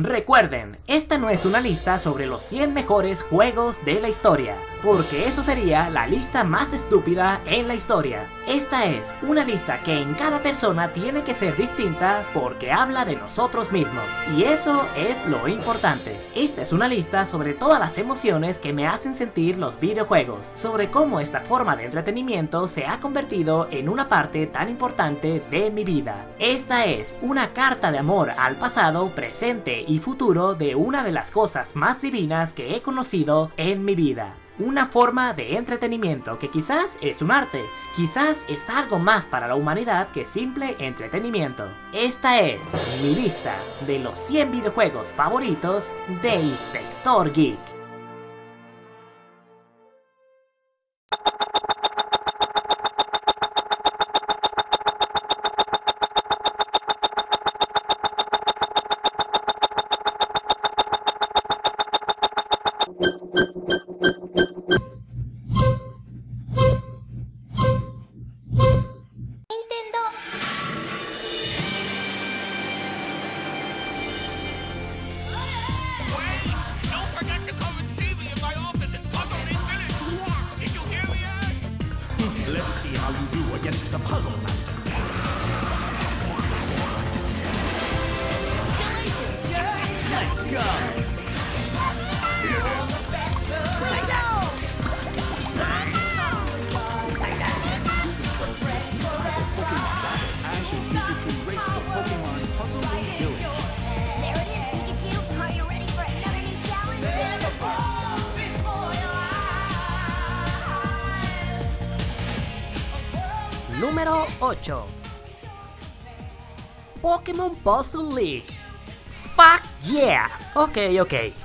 Recuerden, esta no es una lista sobre los 100 mejores juegos de la historia, porque eso sería la lista más estúpida en la historia. Esta es una lista que en cada persona tiene que ser distinta porque habla de nosotros mismos, y eso es lo importante. Esta es una lista sobre todas las emociones que me hacen sentir los videojuegos, sobre cómo esta forma de entretenimiento se ha convertido en una parte tan importante de mi vida. Esta es una carta de amor al pasado, presente y futuro de una de las cosas más divinas que he conocido en mi vida. Una forma de entretenimiento que quizás es un arte, quizás es algo más para la humanidad que simple entretenimiento. Esta es mi lista de los 100 videojuegos favoritos de Inspector Geek. Número 8. Pokémon Puzzle League. ¡Fuck yeah! Ok,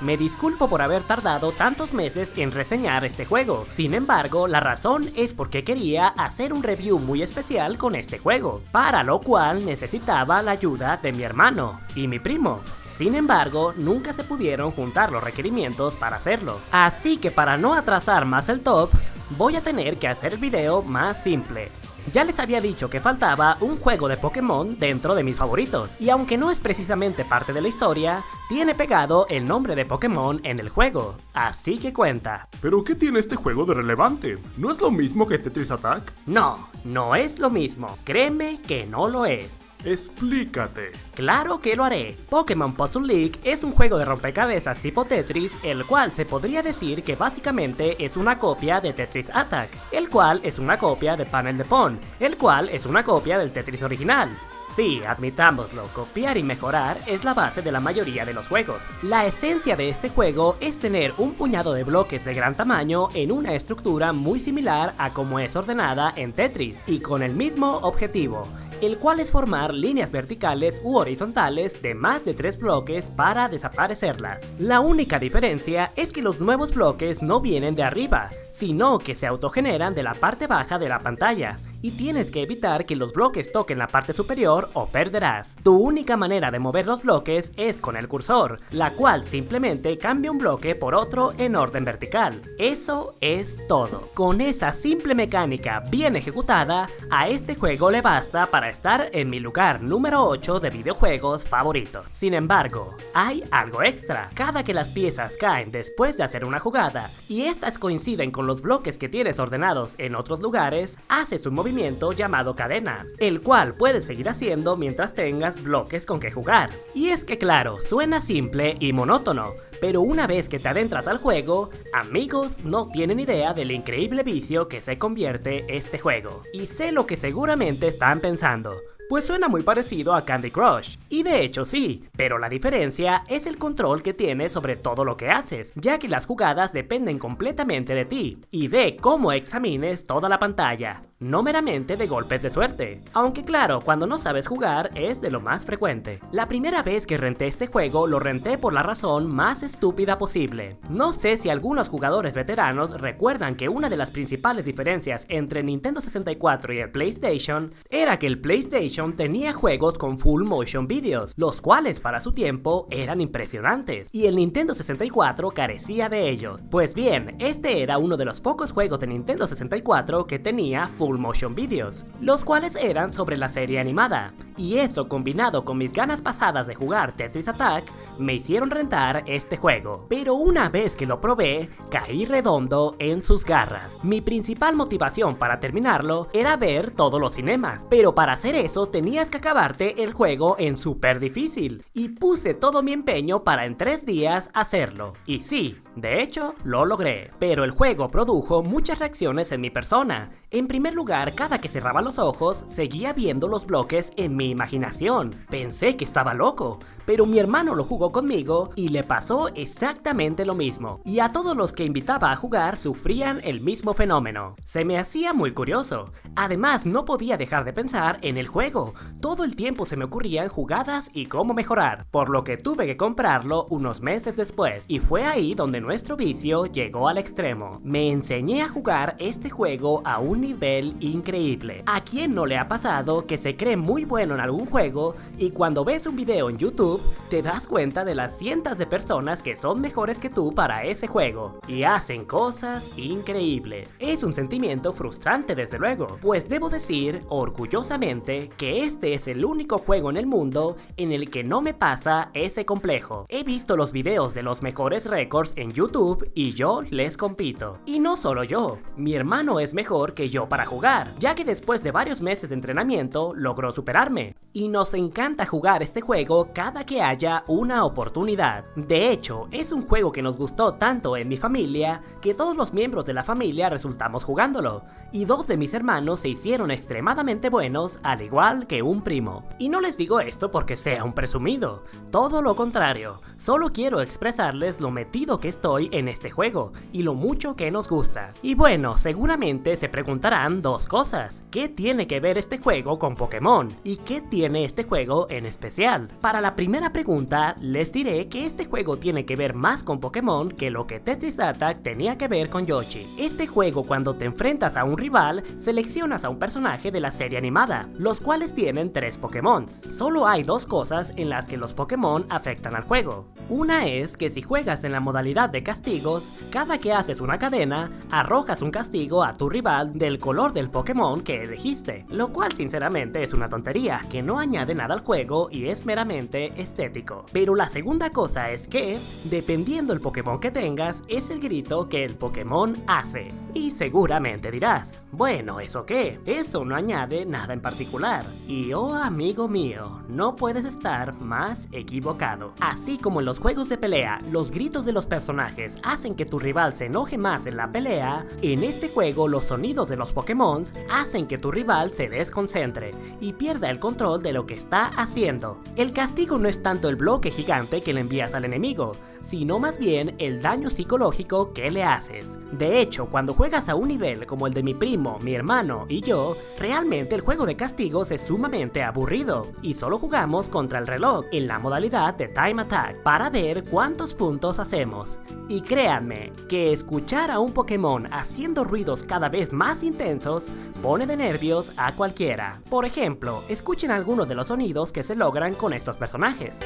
me disculpo por haber tardado tantos meses en reseñar este juego. Sin embargo, la razón es porque quería hacer un review muy especial con este juego, para lo cual necesitaba la ayuda de mi hermano y mi primo. Sin embargo, nunca se pudieron juntar los requerimientos para hacerlo. Así que para no atrasar más el top, voy a tener que hacer el video más simple. Ya les había dicho que faltaba un juego de Pokémon dentro de mis favoritos, y aunque no es precisamente parte de la historia, tiene pegado el nombre de Pokémon en el juego, así que cuenta. ¿Pero qué tiene este juego de relevante? ¿No es lo mismo que Tetris Attack? No, no es lo mismo, créeme que no lo es. Explícate. Claro que lo haré. Pokémon Puzzle League es un juego de rompecabezas tipo Tetris, el cual se podría decir que básicamente es una copia de Tetris Attack, el cual es una copia de Panel de Pon, el cual es una copia del Tetris original. Sí, admitámoslo, copiar y mejorar es la base de la mayoría de los juegos. La esencia de este juego es tener un puñado de bloques de gran tamaño en una estructura muy similar a como es ordenada en Tetris, y con el mismo objetivo, el cual es formar líneas verticales u horizontales de más de 3 bloques para desaparecerlas. La única diferencia es que los nuevos bloques no vienen de arriba, sino que se autogeneran de la parte baja de la pantalla, y tienes que evitar que los bloques toquen la parte superior o perderás. Tu única manera de mover los bloques es con el cursor, la cual simplemente cambia un bloque por otro en orden vertical. Eso es todo. Con esa simple mecánica bien ejecutada, a este juego le basta para estar en mi lugar número 8 de videojuegos favoritos. Sin embargo, hay algo extra. Cada que las piezas caen después de hacer una jugada, y estas coinciden con los bloques que tienes ordenados en otros lugares, haces un movimiento llamado cadena, el cual puedes seguir haciendo mientras tengas bloques con que jugar. Y es que claro, suena simple y monótono, pero una vez que te adentras al juego, amigos, no tienen idea del increíble vicio que se convierte este juego. Y sé lo que seguramente están pensando, pues suena muy parecido a Candy Crush, y de hecho sí, pero la diferencia es el control que tienes sobre todo lo que haces, ya que las jugadas dependen completamente de ti, y de cómo examines toda la pantalla, no meramente de golpes de suerte, aunque claro, cuando no sabes jugar es de lo más frecuente. La primera vez que renté este juego, lo renté por la razón más estúpida posible. No sé si algunos jugadores veteranos recuerdan que una de las principales diferencias entre Nintendo 64 y el PlayStation, era que el PlayStation tenía juegos con full motion videos, los cuales para su tiempo eran impresionantes, y el Nintendo 64 carecía de ellos. Pues bien, este era uno de los pocos juegos de Nintendo 64 que tenía full motion videos, los cuales eran sobre la serie animada, Y eso combinado con mis ganas pasadas de jugar Tetris Attack, me hicieron rentar este juego. Pero una vez que lo probé, caí redondo en sus garras. Mi principal motivación para terminarlo era ver todos los cinemas, pero para hacer eso tenías que acabarte el juego en súper difícil. Y puse todo mi empeño para en 3 días hacerlo. Y sí, de hecho, lo logré. Pero el juego produjo muchas reacciones en mi persona. En primer lugar, cada que cerraba los ojos, seguía viendo los bloques en mi imaginación. Pensé que estaba loco, pero mi hermano lo jugó conmigo y le pasó exactamente lo mismo. Y a todos los que invitaba a jugar sufrían el mismo fenómeno. Se me hacía muy curioso. Además, no podía dejar de pensar en el juego. Todo el tiempo se me ocurrían jugadas y cómo mejorar, por lo que tuve que comprarlo unos meses después. Y fue ahí donde nuestro vicio llegó al extremo. Me enseñé a jugar este juego a un nivel increíble. ¿A quién no le ha pasado que se cree muy bueno en algún juego y cuando ves un video en YouTube te das cuenta de las cientos de personas que son mejores que tú para ese juego y hacen cosas increíbles? Es un sentimiento frustrante, desde luego, pues debo decir orgullosamente que este es el único juego en el mundo en el que no me pasa ese complejo. He visto los videos de los mejores récords en YouTube y yo les compito. Y no solo yo, mi hermano es mejor que yo para jugar, ya que después de varios meses de entrenamiento logró superarme. Y nos encanta jugar este juego cada que haya una oportunidad. De hecho, es un juego que nos gustó tanto en mi familia que todos los miembros de la familia resultamos jugándolo, y 2 de mis hermanos se hicieron extremadamente buenos, al igual que un primo. Y no les digo esto porque sea un presumido, todo lo contrario, solo quiero expresarles lo metido que estoy en este juego y lo mucho que nos gusta. Y bueno, seguramente se preguntarán 2 cosas. ¿Qué tiene que ver este juego con Pokémon? ¿Y qué tiene este juego en especial? Para la primera pregunta, les diré que este juego tiene que ver más con Pokémon que lo que Tetris Attack tenía que ver con Yoshi. Este juego, cuando te enfrentas a un rival, seleccionas a un personaje de la serie animada, los cuales tienen 3 Pokémon. Solo hay 2 cosas en las que los Pokémon afectan al juego. Una es que si juegas en la modalidad de castigos, cada que haces una cadena, arrojas un castigo a tu rival del color del Pokémon que elegiste, lo cual sinceramente es una tontería que no añade nada al juego y es meramente estético. Pero la segunda cosa es que, dependiendo el Pokémon que tengas, es el grito que el Pokémon hace. Y seguramente dirás, bueno, ¿eso qué? Eso no añade nada en particular. Y oh, amigo mío, no puedes estar más equivocado. Así como en los juegos de pelea, los gritos de los personajes hacen que tu rival se enoje más en la pelea, en este juego los sonidos de los Pokémon hacen que tu rival se desconcentre y pierda el control de lo que está haciendo. El castigo no es tanto el bloque gigante que le envías al enemigo, sino más bien el daño psicológico que le haces. De hecho, cuando juegas a un nivel como el de mi primo, mi hermano y yo, realmente el juego de castigos es sumamente aburrido y solo jugamos contra el reloj en la modalidad de Time Attack para ver cuántos puntos hacemos. Y créanme que escuchar a un Pokémon haciendo ruidos cada vez más intensos pone de nervios a cualquiera. Por ejemplo, escuchen algunos de los sonidos que se logran con estos personajes.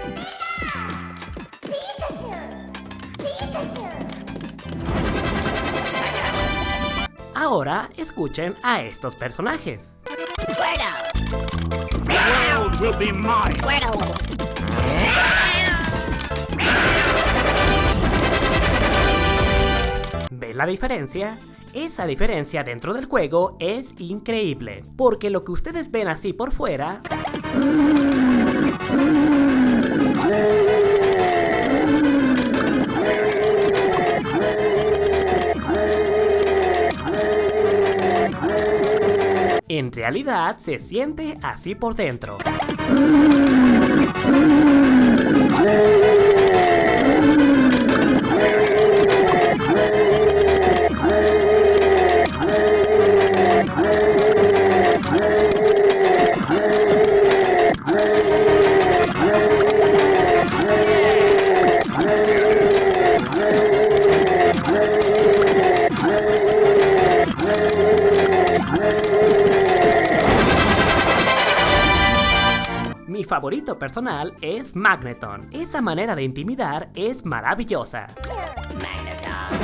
Ahora escuchen a estos personajes. ¿Ven la diferencia? Esa diferencia dentro del juego es increíble, porque lo que ustedes ven así por fuera en realidad se siente así por dentro. Mi favorito personal es Magneton. Esa manera de intimidar es maravillosa. Magneton.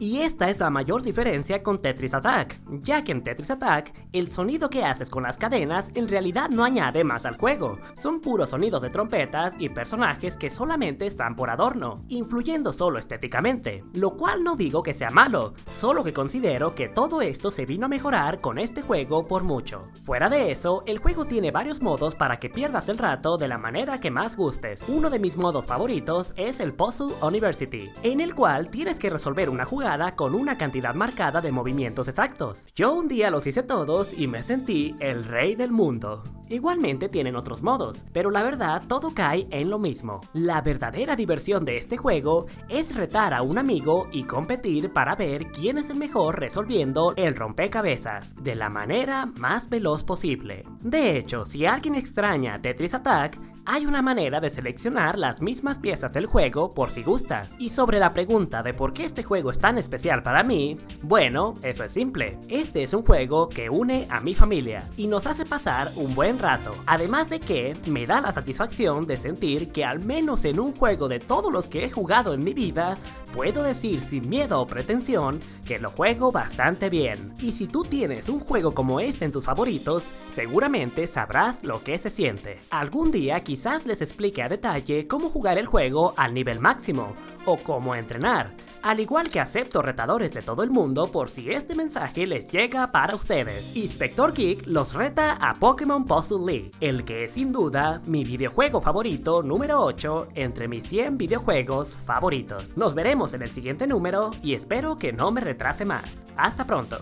Y esta es la mayor diferencia con Tetris Attack, ya que en Tetris Attack, el sonido que haces con las cadenas en realidad no añade más al juego, son puros sonidos de trompetas y personajes que solamente están por adorno, influyendo solo estéticamente, lo cual no digo que sea malo, solo que considero que todo esto se vino a mejorar con este juego por mucho. Fuera de eso, el juego tiene varios modos para que pierdas el rato de la manera que más gustes. Uno de mis modos favoritos es el Puzzle University, en el cual tienes que resolver una jugada con una cantidad marcada de movimientos exactos. Yo un día los hice todos y me sentí el rey del mundo. Igualmente tienen otros modos, pero la verdad todo cae en lo mismo. La verdadera diversión de este juego es retar a un amigo y competir para ver quién es el mejor resolviendo el rompecabezas de la manera más veloz posible. De hecho, si alguien extraña Tetris Attack, hay una manera de seleccionar las mismas piezas del juego por si gustas. Y sobre la pregunta de por qué este juego es tan especial para mí, bueno, eso es simple. Este es un juego que une a mi familia y nos hace pasar un buen rato. Además de que me da la satisfacción de sentir que al menos en un juego de todos los que he jugado en mi vida, puedo decir sin miedo o pretensión que lo juego bastante bien. Y si tú tienes un juego como este en tus favoritos, seguramente sabrás lo que se siente. Algún día quizás les explique a detalle cómo jugar el juego al nivel máximo, o cómo entrenar, al igual que acepto retadores de todo el mundo por si este mensaje les llega para ustedes. Inspector Geek los reta a Pokémon Puzzle League, el que es sin duda mi videojuego favorito número 8 entre mis 100 videojuegos favoritos. Nos veremos en el siguiente número y espero que no me retrase más. Hasta pronto.